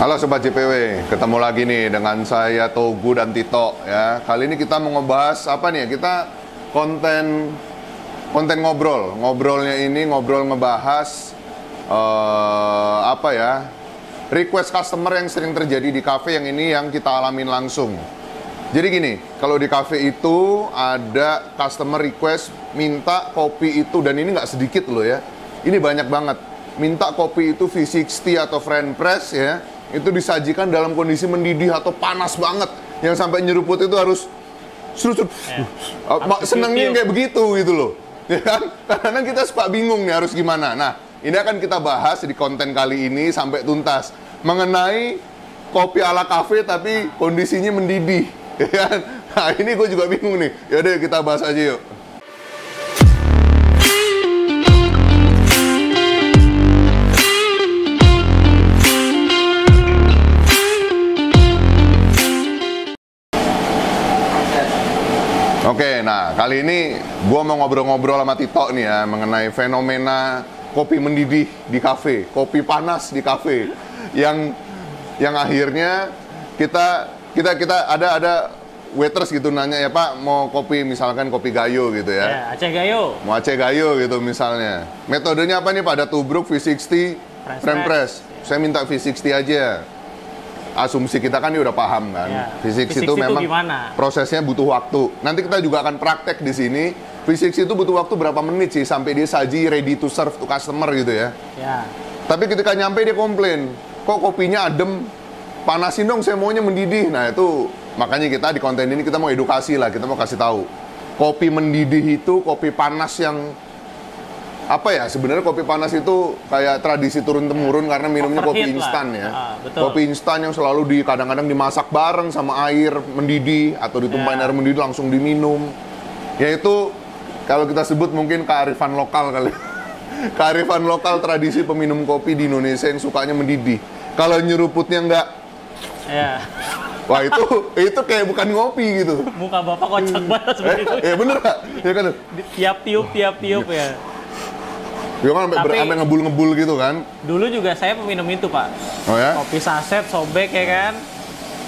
Halo Sobat JPW, ketemu lagi nih dengan saya Togu dan Tito ya. Kali ini kita mau ngebahas apa nih? Kita konten ngobrol. Ngobrolnya ini ngobrol ngebahas apa ya? Request customer yang sering terjadi di cafe yang ini yang kita alamin langsung. Jadi gini, kalau di cafe itu ada customer request minta kopi itu, dan ini nggak sedikit loh ya. Ini banyak banget. Minta kopi itu V60 atau French Press ya. Itu disajikan dalam kondisi mendidih atau panas banget, yang sampai nyeruput itu harus senengin kayak begitu gitu loh ya kan? Karena kita suka bingung nih harus gimana. Nah, ini akan kita bahas di konten kali ini sampai tuntas mengenai kopi ala kafe tapi kondisinya mendidih ya kan? Nah, ini gue juga bingung nih. Yaudah kita bahas aja yuk. Oke, nah kali ini gue mau ngobrol-ngobrol sama Tito nih ya, mengenai fenomena kopi mendidih di kafe, kopi panas di kafe, yang akhirnya kita ada waiters gitu nanya, ya Pak mau kopi misalkan kopi Gayo gitu ya, Aceh Gayo, mau Aceh Gayo gitu misalnya. Metodenya apa nih Pak? Ada tubruk, V60, French Press. Saya minta V60 aja. Asumsi kita kan ini udah paham kan, ya. V60 itu memang gimana? Prosesnya butuh waktu. Nanti kita juga akan praktek di sini. V60 itu butuh waktu berapa menit sih sampai dia saji ready to serve to customer gitu ya? Ya. Tapi ketika nyampe dia komplain, kok kopinya adem, panasin dong, saya maunya mendidih. Nah itu makanya kita di konten ini kita mau edukasi lah, kita mau kasih tahu kopi mendidih itu kopi panas yang apa ya, sebenarnya kopi panas itu kayak tradisi turun temurun karena minumnya kopi instan ya. Kopi instan yang selalu kadang-kadang dimasak bareng sama air mendidih atau ditumpahin air mendidih langsung diminum. Yaitu kalau kita sebut mungkin kearifan lokal kali. Kearifan lokal tradisi peminum kopi di Indonesia yang sukanya mendidih. Kalau nyeruputnya enggak. Ya. Wah itu kayak bukan ngopi gitu. Muka Bapak kocak banget seperti itu. Ya bener gak? Ya kan? Tiap tiup ya. Dia kan sampai ngebul-ngebul gitu kan. Dulu juga saya peminum itu Pak. Oh ya? Kopi saset, sobek ya kan.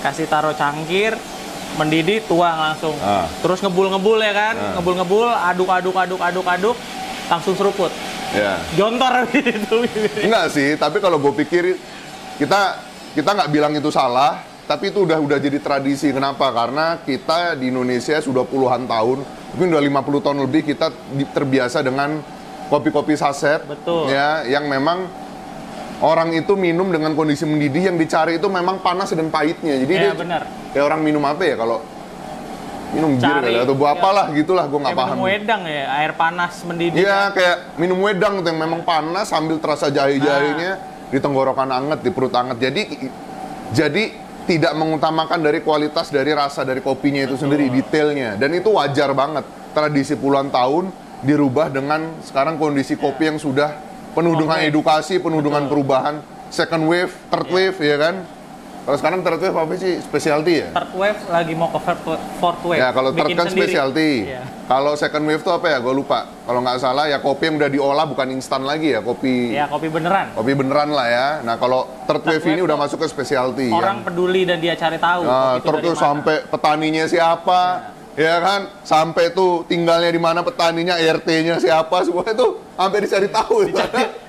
Kasih taruh cangkir, mendidih, tuang langsung. Terus ngebul-ngebul ya kan. Ngebul-ngebul, aduk-aduk, langsung seruput. Ya. Jontor gitu. Enggak sih, tapi kalau gue pikir kita nggak bilang itu salah, tapi itu udah jadi tradisi. Kenapa? Karena kita di Indonesia sudah puluhan tahun, mungkin udah 50 tahun lebih kita terbiasa dengan kopi-kopi saset. Betul. Ya, yang memang orang itu minum dengan kondisi mendidih, yang dicari itu memang panas dan pahitnya. Jadi ya, benar. Kayak orang minum apa ya, kalau minum bir atau buah apalah gitulah, gue nggak paham. Minum wedang ya, air panas mendidih. Iya, kayak minum wedang tuh yang memang panas sambil terasa jahe-jahenya di tenggorokan anget, di perut anget. Jadi tidak mengutamakan dari kualitas, dari rasa, dari kopinya itu sendiri, detailnya. Dan itu wajar banget. Tradisi puluhan tahun dirubah dengan sekarang kondisi kopi yang sudah penuh dengan edukasi, penuh dengan perubahan, second wave, third wave ya kan. Kalau sekarang third wave apa sih? Specialty ya? Third wave lagi mau ke fourth wave. Ya kalau third kan specialty. Yeah. Kalau second wave itu apa ya? Gue lupa. Kalau nggak salah ya kopi yang udah diolah, bukan instan lagi ya, kopi. Ya kopi beneran. Kopi beneran lah ya. Nah kalau third wave ini udah masuk ke specialty. Orang peduli dan dia cari tahu. Nah, terus tuh sampai petaninya siapa. Yeah. Ya kan, sampai tuh tinggalnya di mana, petaninya, RT-nya siapa, semua itu sampai dicari tahu.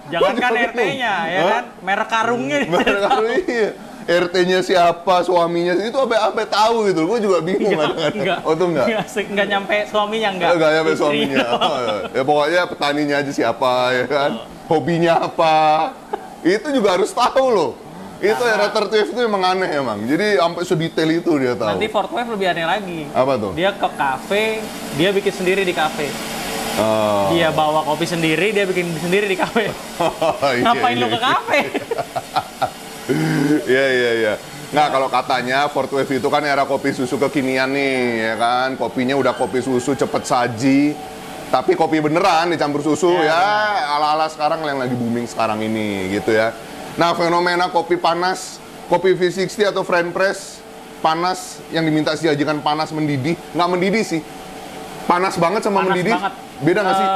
Jangan kan RT-nya, ya kan, merek karungnya. Merek karungnya, RT-nya siapa, suaminya, itu sampai tahu gitu. Gue juga bingung kadang-kadang. Oh tuh enggak? Enggak nyampe suaminya, enggak. Enggak nyampe suaminya. Ya pokoknya petaninya aja siapa, ya kan. Hobinya apa, itu juga harus tahu loh. Itu era third wave itu memang aneh emang. Jadi sampai sedetail itu dia tahu. Nanti fourth wave lebih aneh lagi. Apa tuh? Dia ke kafe, dia bikin sendiri di kafe. Dia bawa kopi sendiri, dia bikin sendiri di kafe. Ngapain lu ke kafe? Iya. Nah, kalau katanya fourth wave itu kan era kopi susu kekinian nih, ya kan. Kopinya udah kopi susu, cepet saji. Tapi kopi beneran dicampur susu ya ala-ala sekarang yang lagi booming sekarang ini gitu ya. Nah, fenomena kopi panas, kopi V60 atau French Press panas yang diminta sajikan panas mendidih, nggak mendidih sih. Panas banget sama panas mendidih? Banget. Beda nggak sih?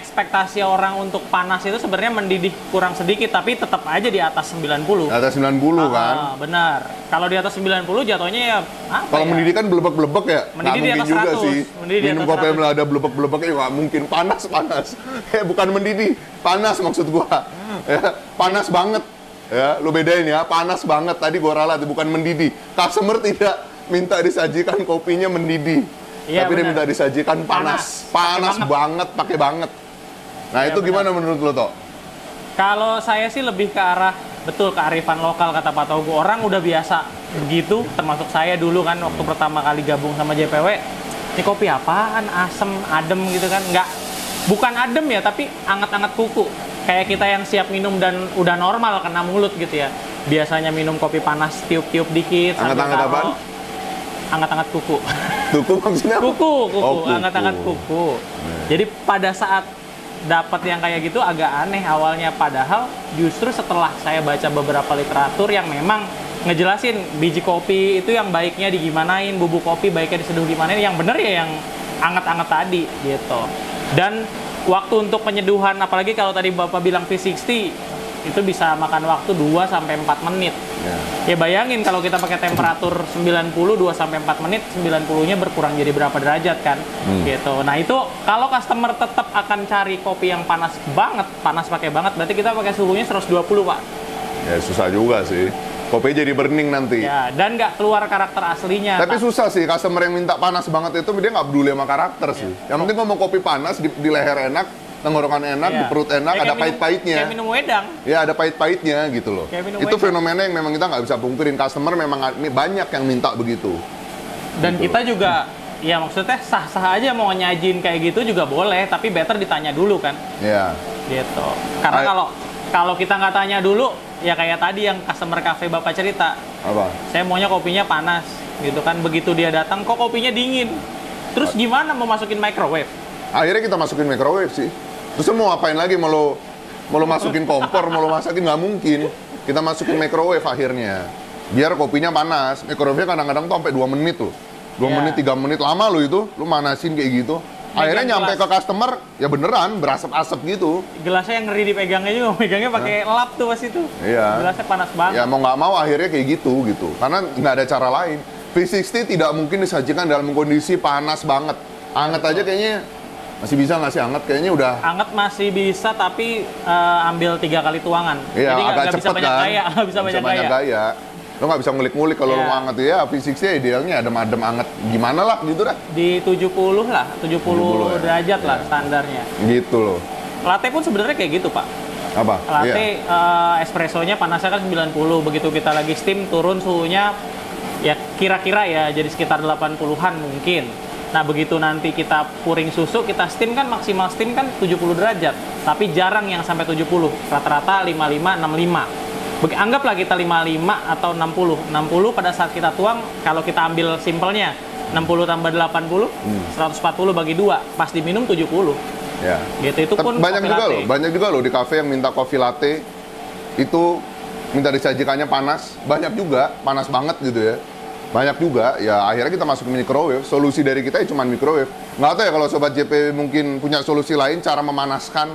Ekspektasi orang untuk panas itu sebenarnya mendidih kurang sedikit, tapi tetap aja di atas 90. Di atas 90 kan? Benar. Kalau di atas 90 jatuhnya ya apa? Kalau ya? Mendidih kan blebek-blebek ya? Mendidih di atas 100. Juga sih. Minum kopi ada blebek-blebeknya nggak mungkin. Panas-panas. Bukan mendidih. Panas maksud gua. Panas banget. Ya, lu bedain ya. Panas banget. Tadi gua ralat. Bukan mendidih. Customer tidak minta disajikan kopinya mendidih. Iya, tapi bener. Dia minta disajikan panas. Panas banget, pakai banget. Nah, ya, itu bener. Gimana menurut lo, Tok? Kalau saya sih lebih ke arah, betul, kearifan lokal, kata Pak Togu. Orang udah biasa begitu, termasuk saya dulu kan, waktu pertama kali gabung sama JPW, ini kopi apaan, asem, adem gitu kan. Nggak, bukan adem ya, tapi anget-anget kuku. Kayak kita yang siap minum dan udah normal, kena mulut gitu ya. Biasanya minum kopi panas, tiup-tiup dikit, anget-anget apaan? Anget-anget kuku. Kuku maksudnya apa? Kuku, anget-anget kuku. Jadi pada saat dapat yang kayak gitu agak aneh awalnya. Padahal justru setelah saya baca beberapa literatur yang memang ngejelasin biji kopi itu yang baiknya digimanain, bubuk kopi baiknya diseduh gimanain, yang bener ya yang anget-anget tadi gitu. Dan waktu untuk penyeduhan, apalagi kalau tadi Bapak bilang V60, itu bisa makan waktu 2-4 menit. Ya bayangin kalau kita pakai temperatur 90, 2-4 menit, 90-nya berkurang jadi berapa derajat kan? Gitu. Nah itu kalau customer tetap akan cari kopi yang panas banget, panas pakai banget, berarti kita pakai suhunya 120, Pak. Ya susah juga sih. Kopi jadi burning nanti. Ya, dan nggak keluar karakter aslinya. Tapi susah sih, customer yang minta panas banget itu dia nggak peduli sama karakter sih. Yang penting ngomong kopi panas di leher enak. Tenggorokan enak, di perut enak, kayak ada pahit-pahitnya. Kayak minum wedang. Ya, ada pahit-pahitnya gitu loh. Itu fenomena yang memang kita nggak bisa pungkirin. Customer memang banyak yang minta begitu. Dan gitu kita loh. Juga, ya maksudnya sah-sah aja mau nyajin kayak gitu juga boleh. Tapi better ditanya dulu kan. Iya. Gitu. Karena kalau kita nggak tanya dulu, ya kayak tadi yang customer cafe Bapak cerita. Apa? Saya maunya kopinya panas. Gitu kan, begitu dia datang kok kopinya dingin. Terus gimana mau masukin microwave? Akhirnya kita masukin microwave sih. Terus mau apain lagi, mau lo masukin kompor, mau lo masakin, nggak mungkin. Kita masukin microwave akhirnya. Biar kopinya panas, microwave-nya kadang-kadang tuh sampai 2 menit loh. 2 menit, 3 menit, lama lo itu, lo manasin kayak gitu. Akhirnya nyampe ke customer, ya beneran, berasap-asap gitu. Gelasnya yang ngeri dipegangnya juga, megangnya pakai lap tuh pas itu. Iya. Gelasnya panas banget. Ya mau nggak mau akhirnya kayak gitu. Karena nggak ada cara lain. V60 tidak mungkin disajikan dalam kondisi panas banget. Anget aja kayaknya. Masih bisa nggak sih anget? Kayaknya udah... Anget masih bisa, tapi ambil 3 kali tuangan. Iya, jadi agak cepet kan? Nggak bisa banyak gaya. Lo nggak bisa ngulik-ngulik kalau lo mau anget ya. V60-nya idealnya ada madem anget. Gimana lah gitu dah. Di 70 lah, 70 derajat lah standarnya. Gitu loh. Latte pun sebenarnya kayak gitu, Pak. Apa? Latte, espressonya panasnya kan 90. Begitu kita lagi steam, turun suhunya ya kira-kira ya jadi sekitar 80-an mungkin. Nah, begitu nanti kita puring susu, kita steam kan, maksimal steam kan 70 derajat. Tapi jarang yang sampai 70, rata-rata 55, 65. Anggaplah kita 55 atau 60. 60 pada saat kita tuang, kalau kita ambil simpelnya, 60 tambah 80, 140 bagi 2. Pas diminum 70. Ya. Gitu, itu pun banyak juga loh di kafe yang minta kopi latte, itu minta disajikannya panas. Banyak juga, panas banget gitu ya. Banyak juga, ya akhirnya kita masuk ke microwave. Solusi dari kita ya cuma microwave. Nggak tahu ya kalau Sobat JP mungkin punya solusi lain, cara memanaskan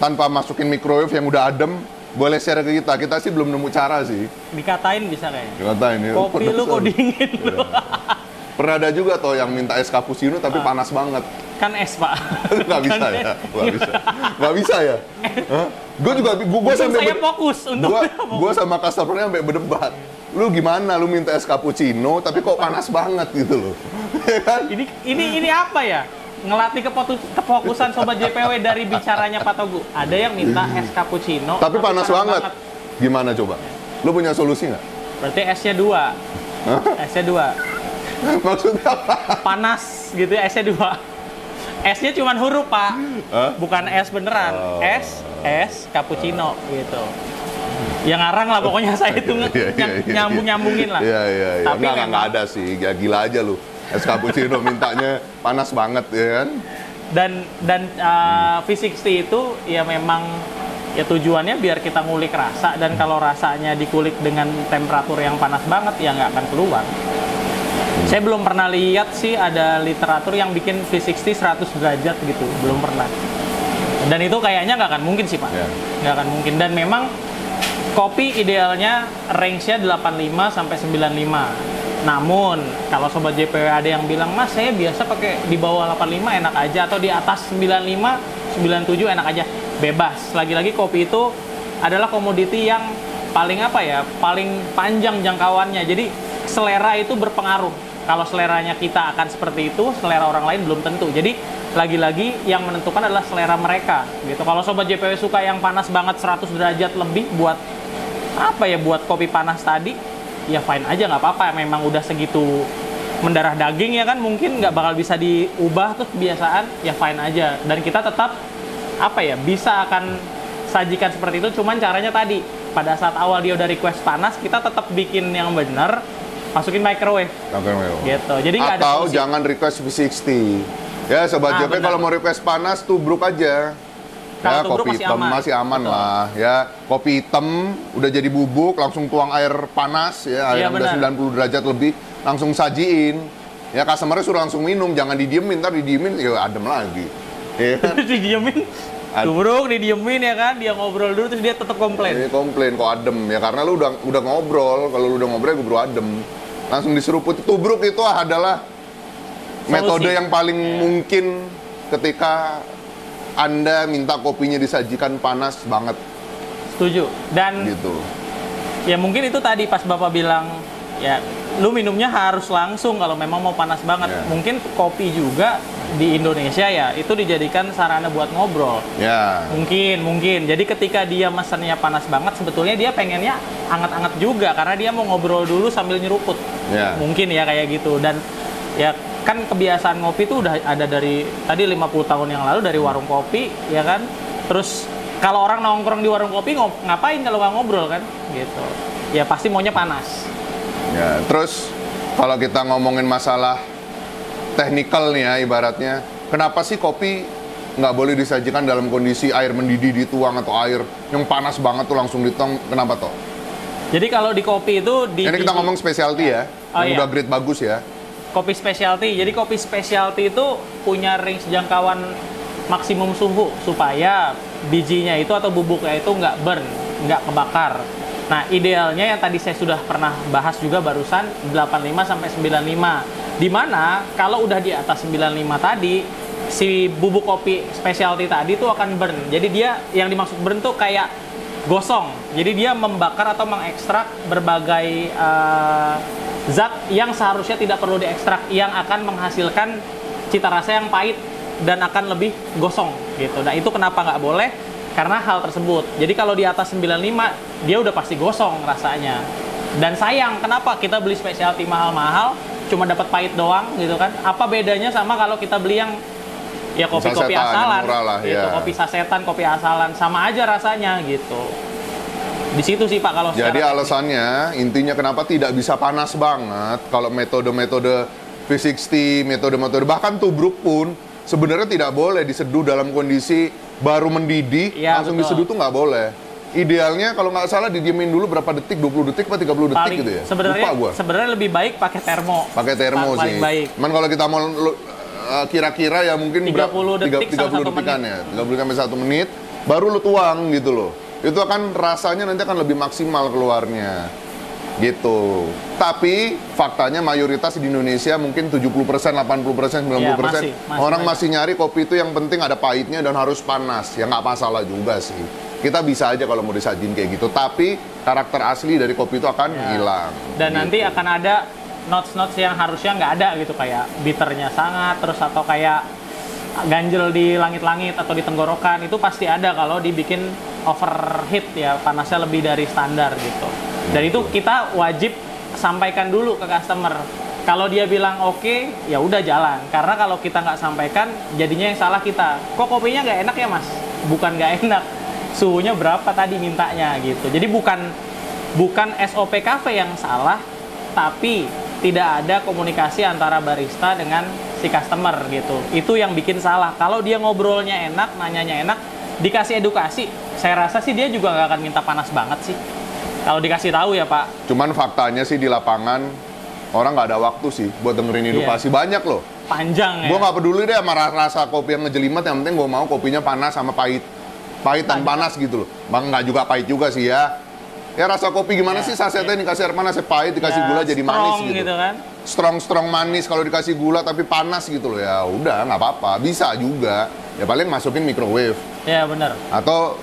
tanpa masukin microwave yang udah adem, boleh share ke kita. Kita sih belum nemu cara sih. Dikatain bisa kayaknya. Dikatain ya. Kopi lu kok dingin lu. Pernah ada juga toh yang minta es cappuccino tapi panas banget. Kan es, Pak. Nggak bisa ya? Nggak bisa. Nggak bisa ya? Gue juga, gue sampai fokus untuk gue sama customer-nya sampai berdebat. Lu gimana, lu minta es cappuccino tapi kok panas banget gitu loh. ini apa ya? Ngelatih kefokusan Sobat JPW dari bicaranya Pak Togu. Ada yang minta es cappuccino tapi panas banget. Gimana coba? Lu punya solusi nggak? Berarti esnya 2. Esnya 2. Maksudnya apa? Panas gitu ya, esnya 2. Esnya cuma huruf, Pak. Bukan es beneran. Es cappuccino gitu. Ya ngarang lah pokoknya saya itu nyambung-nyambungin lah. Iya. Tapi nggak ada sih, ya gila aja lu. Es cappuccino mintanya panas banget ya kan. Dan V60 itu ya memang ya tujuannya biar kita ngulik rasa, dan kalau rasanya dikulik dengan temperatur yang panas banget ya nggak akan keluar. Saya belum pernah lihat sih ada literatur yang bikin V60 100 derajat gitu, belum pernah. Dan itu kayaknya nggak akan mungkin sih, Pak. Yeah. Nggak akan mungkin. Dan memang kopi idealnya range-nya 85 sampai 95. Namun, kalau sobat JPW ada yang bilang, "Mas, saya biasa pakai di bawah 85 enak aja, atau di atas 95, 97 enak aja." Bebas. Lagi-lagi kopi itu adalah komoditi yang paling apa ya? Paling panjang jangkauannya. Jadi, selera itu berpengaruh. Kalau seleranya kita akan seperti itu, selera orang lain belum tentu. Jadi, lagi-lagi yang menentukan adalah selera mereka. Gitu. Kalau sobat JPW suka yang panas banget 100 derajat lebih buat apa ya? Buat kopi panas tadi, ya fine aja, nggak apa-apa. Memang udah segitu mendarah daging ya kan, mungkin nggak bakal bisa diubah tuh kebiasaan, ya fine aja. Dan kita tetap apa ya? Bisa akan sajikan seperti itu. Cuman caranya tadi, pada saat awal dia udah request panas, kita tetap bikin yang benar. Masukin microwave. Gitu. Jadi nggak ada solusi. Atau jangan request V60. Ya sobat JP, kalau mau request panas tubruk aja. Ya, kopi hitam masih aman lah. Ya, kopi hitam udah jadi bubuk, langsung tuang air panas ya, air udah 90 derajat lebih, langsung sajiin. Ya, customer suruh langsung minum, jangan didiemin, ntar didiemin ya adem lagi. Ya kan? Didiemin. Tubruk, didiemin ya kan, dia ngobrol dulu terus dia tetap komplain. Dia komplain kok adem, ya karena lu udah ngobrol, kalau lu udah ngobrol ya bro adem. Langsung diseruput, tubruk itu adalah solusi. Metode yang paling mungkin ketika Anda minta kopinya disajikan panas banget. Setuju, dan gitu. Ya mungkin itu tadi pas Bapak bilang, ya lu minumnya harus langsung kalau memang mau panas banget. Yeah. Mungkin kopi juga di Indonesia ya itu dijadikan sarana buat ngobrol. Ya. Yeah. Mungkin. Jadi ketika dia mesennya panas banget, sebetulnya dia pengennya anget-anget juga karena dia mau ngobrol dulu sambil nyeruput. Yeah. Mungkin ya kayak gitu. Dan ya kan kebiasaan ngopi itu udah ada dari tadi 50 tahun yang lalu dari warung kopi ya kan. Terus kalau orang nongkrong di warung kopi ngapain kalau nggak ngobrol kan? Gitu. Ya pasti maunya panas. Ya, terus kalau kita ngomongin masalah teknikal nih ya ibaratnya, kenapa sih kopi nggak boleh disajikan dalam kondisi air mendidih dituang atau air yang panas banget tuh langsung dituang, kenapa toh? Jadi kalau di kopi itu di ini kita ngomong specialty ya, udah grade bagus ya. Kopi specialty, jadi kopi specialty itu punya range jangkauan maksimum suhu supaya bijinya itu atau bubuknya itu nggak burn, nggak kebakar. Nah, idealnya yang tadi saya sudah pernah bahas juga barusan 85 sampai 95. Di mana kalau udah di atas 95 tadi, si bubuk kopi specialty tadi itu akan burn. Jadi dia yang dimaksud burn tuh kayak gosong. Jadi dia membakar atau mengekstrak berbagai zat yang seharusnya tidak perlu diekstrak, yang akan menghasilkan cita rasa yang pahit dan akan lebih gosong gitu. Nah, itu kenapa nggak boleh? Karena hal tersebut. Jadi kalau di atas 95, dia udah pasti gosong rasanya. Dan sayang, kenapa kita beli specialty mahal-mahal, cuma dapat pahit doang gitu kan? Apa bedanya sama kalau kita beli yang ya kopi-kopi asalan, lah, gitu, ya. Kopi sasetan, kopi asalan, sama aja rasanya gitu. Di situ sih Pak kalau. Jadi alasannya intinya kenapa tidak bisa panas banget? Kalau metode-metode V60, metode-metode bahkan tubruk pun sebenarnya tidak boleh diseduh dalam kondisi baru mendidih, ya, langsung betul. Diseduh tuh nggak boleh. Idealnya kalau nggak salah didiemin dulu berapa detik, 20 detik atau 30 detik paling, gitu ya. Sebenarnya lebih baik pakai termo. Pakai termo sih. Cuman kalau kita mau kira-kira ya mungkin 30 detik ya, 30 sampai 1 menit baru lu tuang gitu loh. Itu akan rasanya nanti akan lebih maksimal keluarnya. Gitu. Tapi faktanya mayoritas di Indonesia mungkin 70%, 80%, 90% ya, orang masih nyari kopi itu yang penting ada pahitnya dan harus panas. Ya nggak masalah juga sih. Kita bisa aja kalau mau disajin kayak gitu. Tapi karakter asli dari kopi itu akan hilang. Dan gitu. Nanti akan ada notes-notes yang harusnya nggak ada gitu, kayak bitternya sangat, terus atau kayak ganjel di langit-langit atau di tenggorokan itu pasti ada kalau dibikin overheat ya, panasnya lebih dari standar gitu. Dan itu kita wajib sampaikan dulu ke customer. Kalau dia bilang oke, ya udah jalan. Karena kalau kita nggak sampaikan, jadinya yang salah kita. Kok kopinya nggak enak ya mas? Bukan nggak enak, suhunya berapa tadi mintanya gitu. Jadi bukan SOP cafe yang salah, tapi tidak ada komunikasi antara barista dengan si customer gitu. Itu yang bikin salah. Kalau dia ngobrolnya enak, nanyanya enak, dikasih edukasi, saya rasa sih dia juga nggak akan minta panas banget sih. Kalau dikasih tahu ya Pak. Cuman faktanya sih di lapangan orang nggak ada waktu sih buat dengerin edukasi. Banyak loh. Panjang ya. Gue nggak peduli deh sama rasa kopi yang ngejelimet, yang penting gue mau kopinya panas sama pahit. Pahit dan panas gitu loh. Bang, nggak juga pahit juga sih ya. Ya rasa kopi gimana sih sasetnya dikasih air panas, pahit, dikasih gula jadi manis gitu. Gitu kan? Strong manis kalau dikasih gula tapi panas gitu loh. Ya udah nggak apa-apa, bisa juga. Ya paling masukin microwave. Ya benar. Atau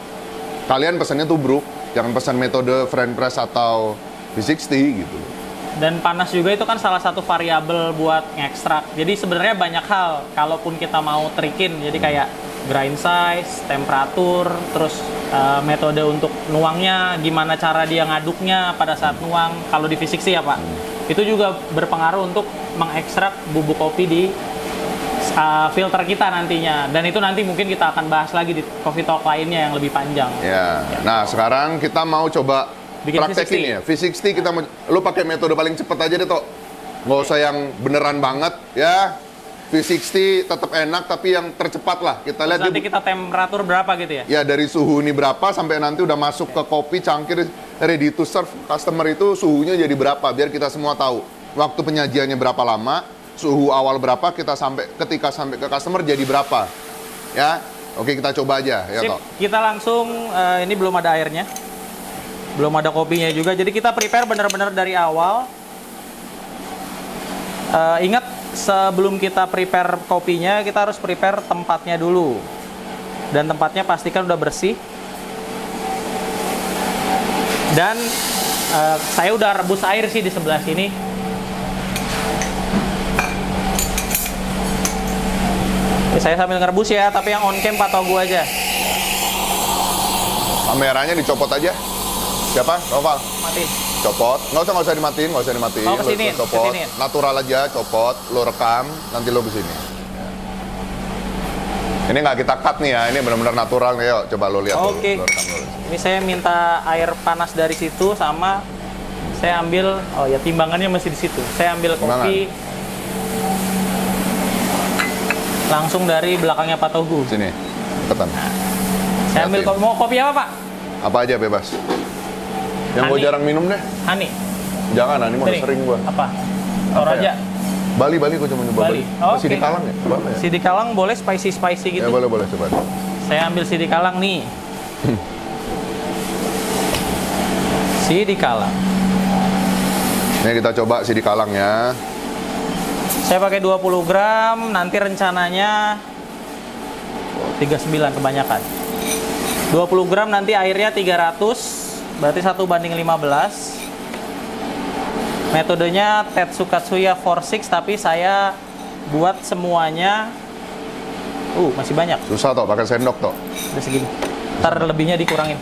kalian pesannya tubruk, jangan pesan metode French press atau V60 gitu. Dan panas juga itu kan salah satu variabel buat ngekstrak. Jadi sebenarnya banyak hal kalaupun kita mau trikin. Jadi kayak grind size, temperatur, terus metode untuk nuangnya, gimana cara dia ngaduknya pada saat nuang. Kalau di V60 ya Pak, itu juga berpengaruh untuk mengekstrak bubuk kopi di filter kita nantinya. Dan itu nanti mungkin kita akan bahas lagi di coffee talk lainnya yang lebih panjang. Ya. Nah sekarang kita mau coba bikin praktekin V60. Ya, V60 kita mau, lu pakai metode paling cepet aja deh, Tok. Nggak usah yang beneran banget ya. V60 tetap enak tapi yang tercepat lah. Kita lihat nanti kita temperatur berapa gitu ya? Ya dari suhu ini berapa sampai nanti udah masuk ke kopi cangkir ready to serve customer itu suhunya jadi berapa, biar kita semua tahu waktu penyajiannya berapa lama, suhu awal berapa, kita sampai ketika sampai ke customer jadi berapa. Ya. Oke, kita coba aja ya, Tok. Kita langsung ini belum ada airnya. Belum ada kopinya juga, jadi kita prepare benar-benar dari awal. Ingat, sebelum kita prepare kopinya, kita harus prepare tempatnya dulu. Dan tempatnya pastikan udah bersih. Dan saya udah rebus air sih di sebelah sini. Saya sambil ngerebus ya, tapi yang on cam Pak Togu aja. Kameranya dicopot aja. Siapa? Noval? Matiin. Copot. Nggak usah dimatiin, nggak usah dimatiin. Oh, kesini, copot. Kesini. Natural aja, copot. Lo rekam, nanti lo kesini. Ini nggak kita cut nih ya, ini benar-benar natural nih. Yuk, coba lo lihat. Oke. Ini saya minta air panas dari situ sama saya ambil, oh ya timbangannya masih di situ. Saya ambil kopi langsung dari belakangnya Pak Togu. Sini, ketan. Nah, saya ambil kopi. Mau kopi apa Pak? Apa aja bebas. Yang gue jarang minum deh. Honey. Jangan, honey mau sering gue. Apa? Toraja. Ya? Bali, gue cuma nyoba Bali. Oh, Sidikalang ya? Coba apa ya? Sidikalang boleh spicy gitu. Ya boleh coba. Saya ambil Sidikalang nih. Sidikalang. Ini kita coba Sidikalang ya. Saya pakai 20 gram, nanti rencananya 39 kebanyakan. 20 gram nanti airnya 300. Berarti 1:15. Metodenya Tetsu Katsuya 46, tapi saya buat semuanya. Masih banyak. Susah Tok, pakai sendok Tok. Udah segini. Ntar lebihnya dikurangin.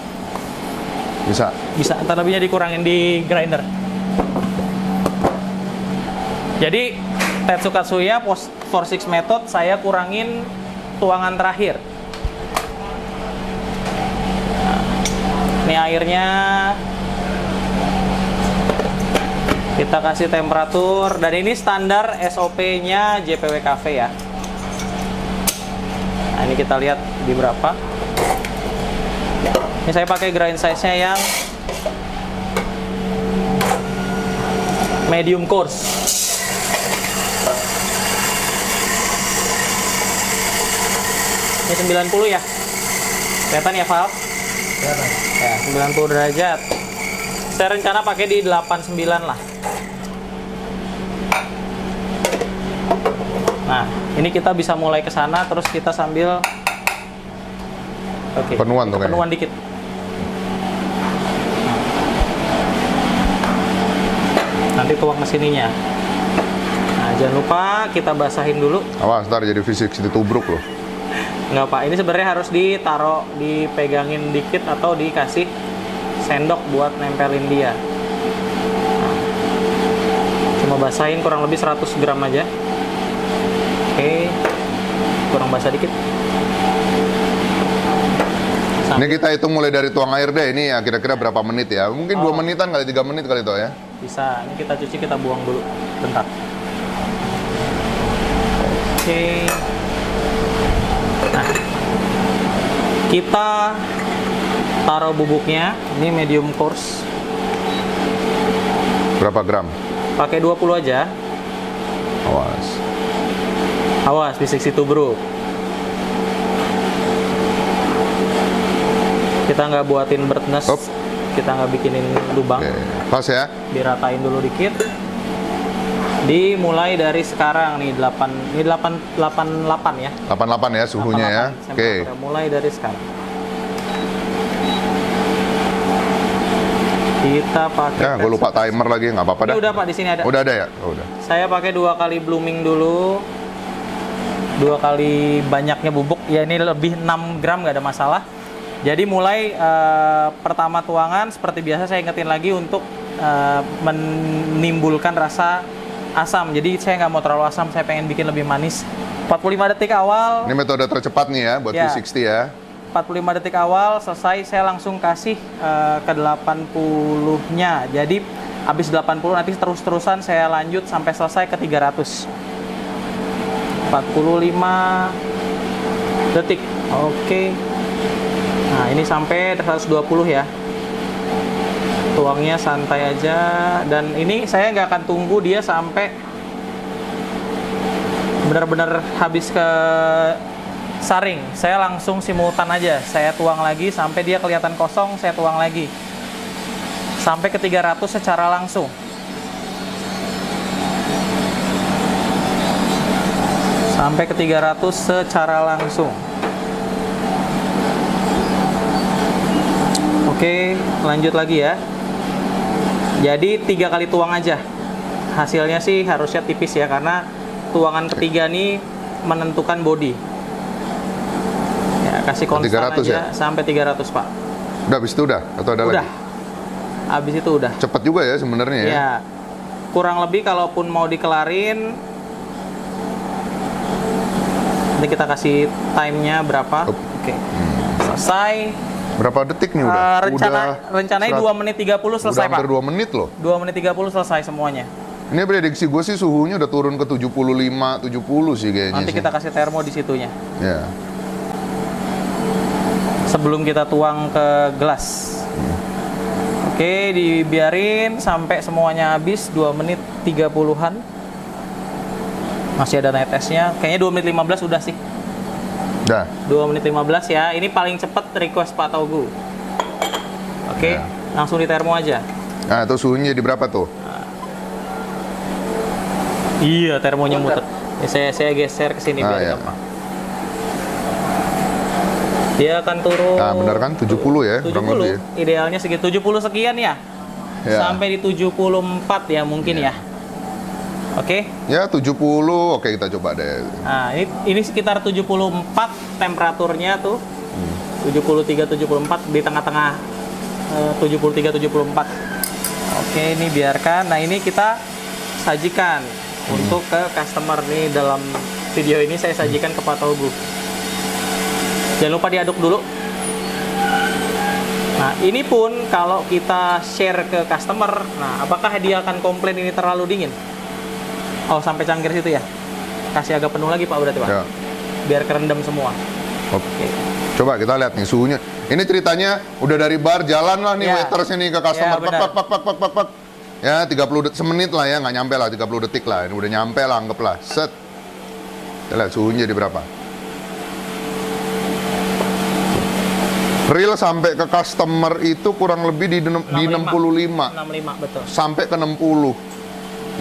Bisa, ntar lebihnya dikurangin di grinder. Jadi Tetsu Katsuya 46 method saya kurangin tuangan terakhir. Ini airnya kita kasih temperatur, dan ini standar SOP-nya JPW Coffee ya. Nah, ini kita lihat di berapa. Ini saya pakai grind size-nya yang medium coarse. Ini 90 ya. Kelihatan ya, Val? Ya, 90 derajat. Saya rencana pakai di 89 lah. Nah, ini kita bisa mulai ke sana, terus kita sambil penuan dikit. Nanti tuang kesininya. Nah, jangan lupa kita basahin dulu. Awas, ntar jadi V60 tubruk loh. Enggak Pak, ini sebenarnya harus ditaruh, dipegangin dikit atau dikasih sendok buat nempelin dia. Cuma basahin kurang lebih 100 gram aja. Oke, kurang basah dikit. Sampai. Ini kita hitung mulai dari tuang air deh, ini ya kira-kira berapa menit ya. Mungkin 2 menitan kali 3 menit kali itu ya. Bisa, ini kita cuci, kita buang dulu, bentar. Oke. Nah, kita taruh bubuknya, ini medium coarse. Berapa gram? Pakai 20 aja. Awas. Awas V60 tuh, bro. Kita nggak buatin birdness. Up. Kita nggak bikinin lubang. Okay. Pas ya. Diratain dulu dikit. Dimulai dari sekarang nih 8. Ini 888 ya. 88 ya suhunya 88 ya. Oke. Okay. Mulai dari sekarang. Kita pakai. Ya, gue lupa timer lagi, nggak apa-apa dah. Udah Pak, di sini ada. Udah ada ya? Oh, udah. Saya pakai 2 kali blooming dulu. 2 kali banyaknya bubuk. Ya ini lebih 6 gram nggak ada masalah. Jadi mulai pertama tuangan seperti biasa saya ingetin lagi untuk menimbulkan rasa asam. Jadi saya nggak mau terlalu asam, saya pengen bikin lebih manis. 45 detik awal. Ini metode tercepat nih ya buat ya. V60 ya. 45 detik awal selesai, saya langsung kasih ke 80-nya. Jadi habis 80 nanti terus-terusan saya lanjut sampai selesai ke 300. 45 detik. Oke. Okay. Nah, ini sampai 120 ya. Tuangnya santai aja dan ini saya nggak akan tunggu dia sampai benar-benar habis ke saring, saya langsung simultan aja. Saya tuang lagi sampai dia kelihatan kosong, saya tuang lagi. Sampai ke 300 secara langsung. Sampai ke 300 secara langsung. Oke, lanjut lagi ya. Jadi 3 kali tuang aja. Hasilnya sih harusnya tipis ya, karena tuangan ketiga nih menentukan body. Kasih konstan 300 aja ya? Sampai 300 Pak. Udah habis itu udah? Atau ada udah. Lagi? Udah. Habis itu udah. Cepat juga ya sebenarnya ya? Ya. Kurang lebih kalaupun mau dikelarin. Nanti kita kasih timenya berapa. Oke. Okay. Selesai. Berapa detik nih udah? Rencananya 2 menit 30 selesai Pak. Udah hampir 2 menit loh. 2 menit 30 selesai semuanya. Ini prediksi gue sih suhunya udah turun ke 75-70 sih kayaknya. Nanti kita kasih termo di situnya. Ya. Sebelum kita tuang ke gelas. Oke, dibiarin sampai semuanya habis 2 menit 30-an. Masih ada netesnya. Kayaknya 2 menit 15 udah sih. Udah. 2 menit 15 ya. Ini paling cepat request Pak Togu. Oke, ya. Langsung di termo aja. Nah, itu suhunya di berapa tuh? Nah. Iya, termonya muter. Ya, saya geser ke sini biar gampang. Ya. Dia akan turun. Nah, benar kan 70 ya, 70. Kurang lebih. Idealnya segitu 70 sekian ya. Ya. Sampai di 74 ya mungkin ya. Ya. Oke. Okay. Ya, 70. Oke, kita coba deh. Nah, ini sekitar 74 temperaturnya tuh. 73 74 di tengah-tengah 73 74. Oke, ini biarkan. Nah, ini kita sajikan untuk ke customer nih. Dalam video ini saya sajikan ke Pak Togu. Jangan lupa diaduk dulu. Nah, ini pun kalau kita share ke customer, nah apakah dia akan komplain ini terlalu dingin? Oh, sampai cangkir situ ya? Kasih agak penuh lagi Pak berarti Pak? Ya. Biar kerendam semua. Oke. Okay. Coba kita lihat nih suhunya. Ini ceritanya udah dari bar jalan lah nih ya. Waitersnya nih ke customer. Ya, pak. Ya, 30 detik, semenit lah ya, nggak nyampe lah 30 detik lah. Ini udah nyampe lah, anggap lah. Set. Kita lihat suhunya jadi berapa. Real sampai ke customer itu kurang lebih di 65. Betul. Sampai ke 60.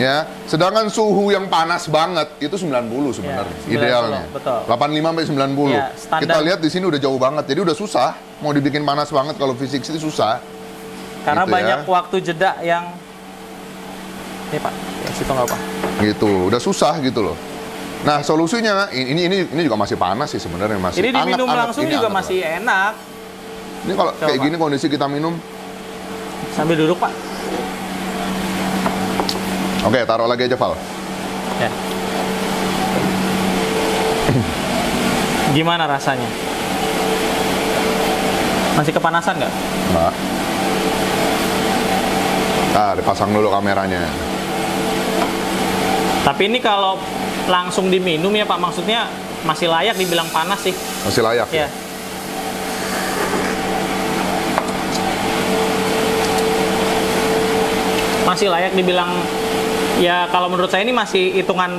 Ya, sedangkan suhu yang panas banget itu 90 sebenarnya ya, idealnya. Betul. 85 sampai 90. Ya, kita lihat di sini udah jauh banget. Jadi udah susah mau dibikin panas banget kalau V60 itu susah. Karena gitu banyak ya. Waktu jeda yang ini Pak, yang situ nggak apa. Gitu, udah susah gitu loh. Nah, solusinya ini juga masih panas sih sebenarnya masih. Ini diminum langsung juga masih enak. Ini kalau coba kayak gini kondisi kita minum sambil duduk Pak. Oke, taruh lagi aja Val ya. Gimana rasanya? Masih kepanasan nggak? Nggak. Nah, dipasang dulu kameranya. Tapi ini kalau langsung diminum ya Pak, maksudnya masih layak dibilang panas sih. Masih layak ya? Ya? Masih layak dibilang Ya kalau menurut saya ini masih hitungan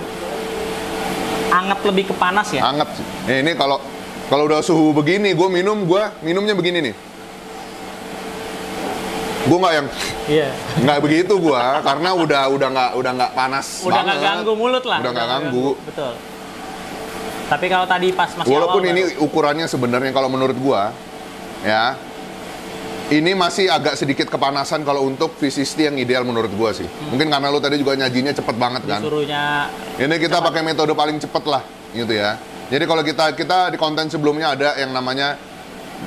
anget lebih ke panas ya. Anget. Ini kalau udah suhu begini, gue minumnya begini nih. Gue nggak yang, nggak begitu gue, karena udah nggak panas. Udah nggak ganggu mulut lah. Udah nggak ganggu. Betul. Tapi kalau tadi pas mas walaupun awal, ini ukurannya sebenarnya kalau menurut gue, ya, ini masih agak sedikit kepanasan kalau untuk V60 yang ideal menurut gue sih. Mungkin karena lo tadi juga nyajinya cepet banget kan. Disuruhnya ini kita pakai metode paling cepet lah, gitu ya. Jadi kalau kita di konten sebelumnya ada yang namanya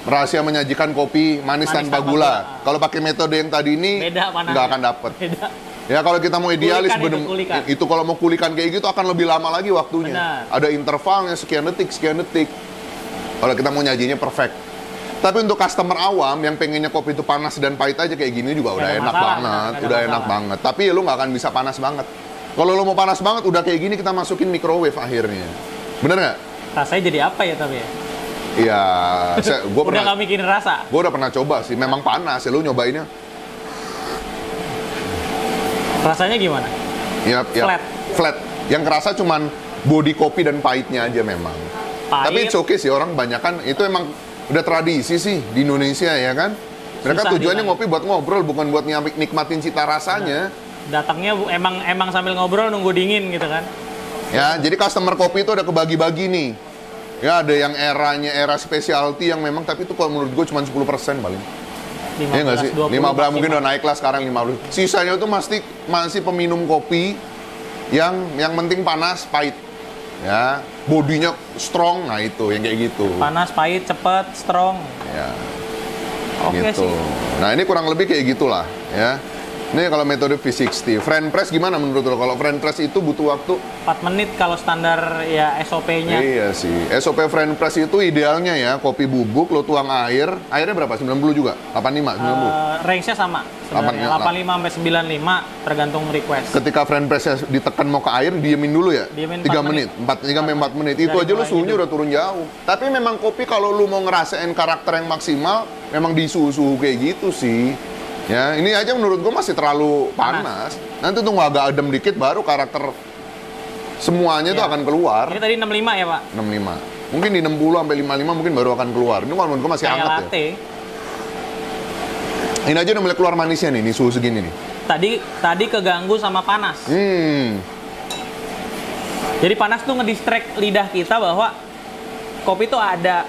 rahasia menyajikan kopi manis tanpa gula. Kalau pakai metode yang tadi ini nggak akan dapet. Beda. Ya kalau kita mau idealis benar itu kalau mau kulikan kayak gitu akan lebih lama lagi waktunya. Benar. Ada intervalnya sekian detik. Kalau kita mau nyajinya perfect. Tapi untuk customer awam yang pengennya kopi itu panas dan pahit aja kayak gini juga udah enak banget, udah enak banget. Tapi ya lu nggak akan bisa panas banget. Kalau lu mau panas banget udah kayak gini kita masukin microwave akhirnya. Bener nggak? Rasanya jadi apa ya tapi ya? Iya, gue pernah. Udah nggak mikirin rasa. Gue udah pernah coba sih, memang panas. Ya lu nyobainnya. Rasanya gimana? Yep. Flat. Yang kerasa cuman body kopi dan pahitnya aja memang. Pahit. Tapi it's okay sih, orang banyakan itu emang udah tradisi sih di Indonesia ya kan. Mereka susah tujuannya ngopi buat ngobrol bukan buat nikmatin cita rasanya. Datangnya emang sambil ngobrol nunggu dingin gitu kan. Ya, jadi customer kopi itu ada kebagi-bagi nih. Ya ada yang era specialty yang memang tapi itu kalau menurut gue cuma 10% paling. 15, ya nggak sih? 15 mungkin udah naik kelas sekarang 50. Sisanya itu masih peminum kopi yang penting panas, pahit. Ya, bodinya strong, nah itu yang kayak gitu. Panas, pahit, cepet, strong. Ya. Oke gitu. Sih. Nah, ini kurang lebih kayak gitulah, ya. Ini kalau metode V60. French press gimana menurut lo? Kalau French press itu butuh waktu 4 menit kalau standar ya SOP-nya. Iya sih. SOP French press itu idealnya ya kopi bubuk lo tuang air. Airnya berapa? 90 juga? 85, 90. Range-nya sama. 85 sampai 95 tergantung request. Ketika French press-nya ditekan mau ke air, diemin dulu ya. Diemin 3 menit. Itu aja lo suhunya udah turun jauh. Tapi memang kopi kalau lo mau ngerasain karakter yang maksimal, memang di suhu-suhu kayak gitu sih. Ya, ini aja menurut gue masih terlalu panas. Nanti tunggu agak adem dikit baru karakter semuanya itu akan keluar. Ini tadi 65 ya, Pak? 65. Mungkin di 60 sampai 55 mungkin baru akan keluar. Ini menurut gue masih hangat ya. Ini aja udah mulai keluar manisnya nih, suhu segini nih. Tadi keganggu sama panas. Jadi panas tuh ngedistract lidah kita bahwa kopi tuh ada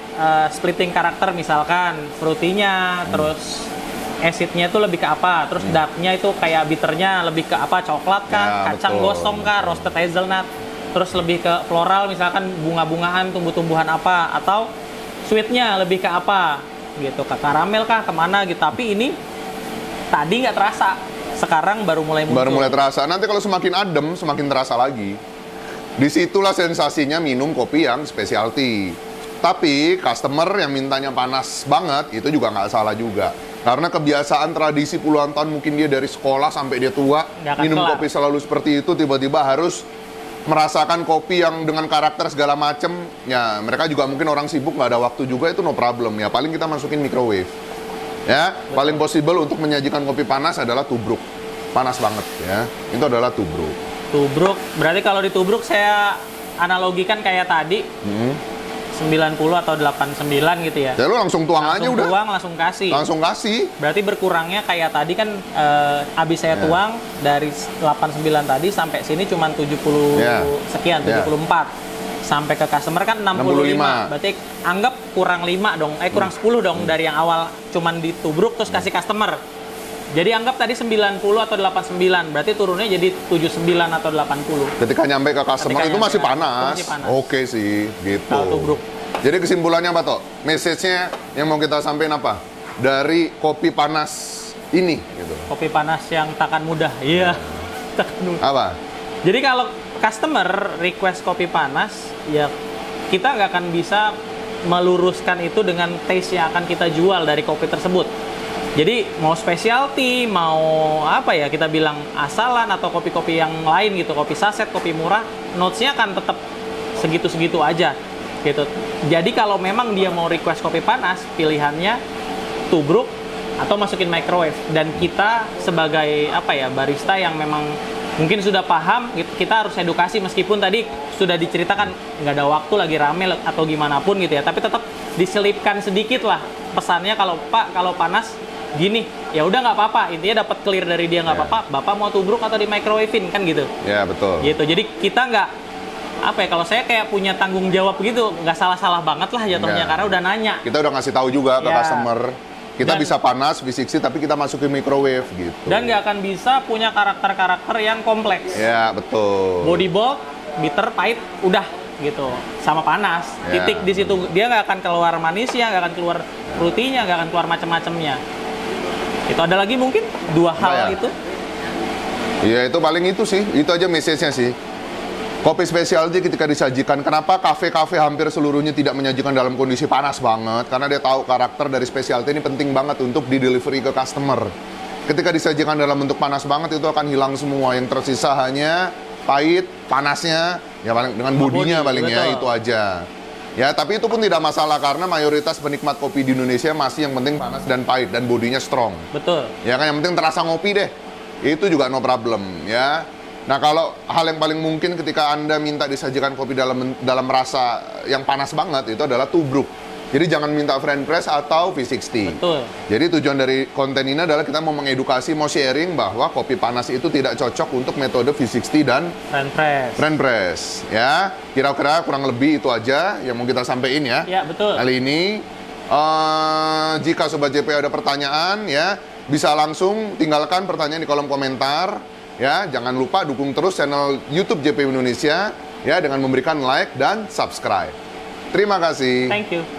splitting karakter misalkan fruity-nya, terus acidnya itu lebih ke apa, terus darknya itu kayak bitternya lebih ke apa, coklat kan, ya, kacang gosong kan, roasted hazelnut, terus lebih ke floral misalkan bunga-bungaan, tumbuh-tumbuhan apa, atau sweetnya lebih ke apa, gitu, ke karamel kah, kemana gitu. Tapi ini tadi nggak terasa, sekarang baru mulai muncul. Baru mulai terasa, nanti kalau semakin adem, semakin terasa lagi. Disitulah sensasinya minum kopi yang specialty. Tapi customer yang mintanya panas banget, itu juga nggak salah juga. Karena kebiasaan tradisi puluhan tahun mungkin dia dari sekolah sampai dia tua minum kopi selalu seperti itu, tiba-tiba harus merasakan kopi yang dengan karakter segala macem. Ya mereka juga mungkin orang sibuk nggak ada waktu juga, itu no problem ya. Paling kita masukin microwave. Ya paling possible untuk menyajikan kopi panas adalah tubruk. Panas banget ya. Itu adalah tubruk. Tubruk berarti kalau di tubruk saya analogikan kayak tadi. 90 atau 89 gitu ya. Ya lu langsung tuang aja udah. Langsung kasih. Berarti berkurangnya kayak tadi kan abis saya tuang dari 89 tadi sampai sini cuma 70 sekian, 74. Sampai ke customer kan 65. Berarti anggap kurang 5 dong. Kurang 10 dong dari yang awal cuman ditubruk terus kasih customer. Jadi anggap tadi 90 atau 89, berarti turunnya jadi 79 atau 80. Ketika nyampe ke customer itu masih panas. Oke sih, gitu. Tubruk. Jadi kesimpulannya apa, Tok? Message-nya yang mau kita sampaikan apa? Dari kopi panas ini, gitu. Kopi panas yang takkan mudah, iya. Apa? Jadi kalau customer request kopi panas, ya kita nggak akan bisa meluruskan itu dengan taste yang akan kita jual dari kopi tersebut. Jadi mau specialty, mau apa ya, kita bilang asalan atau kopi-kopi yang lain gitu, kopi saset, kopi murah, notes-nya kan tetap segitu-segitu aja gitu. Jadi kalau memang dia mau request kopi panas, pilihannya tubruk atau masukin microwave. Dan kita sebagai apa ya, barista yang memang mungkin sudah paham, kita harus edukasi meskipun tadi sudah diceritakan nggak ada waktu, lagi rame atau gimana pun gitu ya, tapi tetap diselipkan sedikit lah pesannya. Kalau Pak, kalau panas gini ya udah nggak apa-apa, intinya dapat clear dari dia nggak apa-apa, Bapak mau tubruk atau di microwave-in kan gitu ya. Betul gitu, jadi kita nggak apa ya, kalau saya kayak punya tanggung jawab gitu, nggak salah-salah banget lah jatuhnya karena udah nanya, kita udah ngasih tahu juga ke customer kita dan, bisa panas V60 tapi kita masukin microwave gitu, dan nggak akan bisa punya karakter-karakter yang kompleks ya. Betul, body bold, bitter, pahit, udah gitu sama panas, titik di situ. Dia nggak akan keluar manisnya, nggak akan keluar fruity-nya, nggak akan keluar macam-macamnya. Itu ada lagi mungkin dua hal itu ya, itu paling itu sih, itu aja message-nya sih. Kopi specialty ketika disajikan, kenapa kafe-kafe hampir seluruhnya tidak menyajikan dalam kondisi panas banget? Karena dia tahu karakter dari specialty ini penting banget untuk di-delivery ke customer. Ketika disajikan dalam bentuk panas banget, itu akan hilang semua. Yang tersisa hanya pahit, panasnya, ya paling dengan bodinya palingnya, itu aja. Ya, tapi itu pun tidak masalah karena mayoritas penikmat kopi di Indonesia masih yang penting panas dan pahit dan bodinya strong. Betul. Ya kan, yang penting terasa ngopi deh. Itu juga no problem, ya. Nah, kalau hal yang paling mungkin ketika Anda minta disajikan kopi dalam rasa yang panas banget, itu adalah tubruk. Jadi jangan minta French Press atau V60. Betul. Jadi tujuan dari konten ini adalah kita mau mengedukasi, mau sharing bahwa kopi panas itu tidak cocok untuk metode V60 dan French Press. French Press, ya. Kira-kira kurang lebih itu aja yang mau kita sampaikan ya. Ya, betul. Kali ini, jika Sobat JP ada pertanyaan, ya, bisa langsung tinggalkan pertanyaan di kolom komentar. Ya, jangan lupa dukung terus channel YouTube JPW Indonesia ya dengan memberikan like dan subscribe. Terima kasih. Thank you.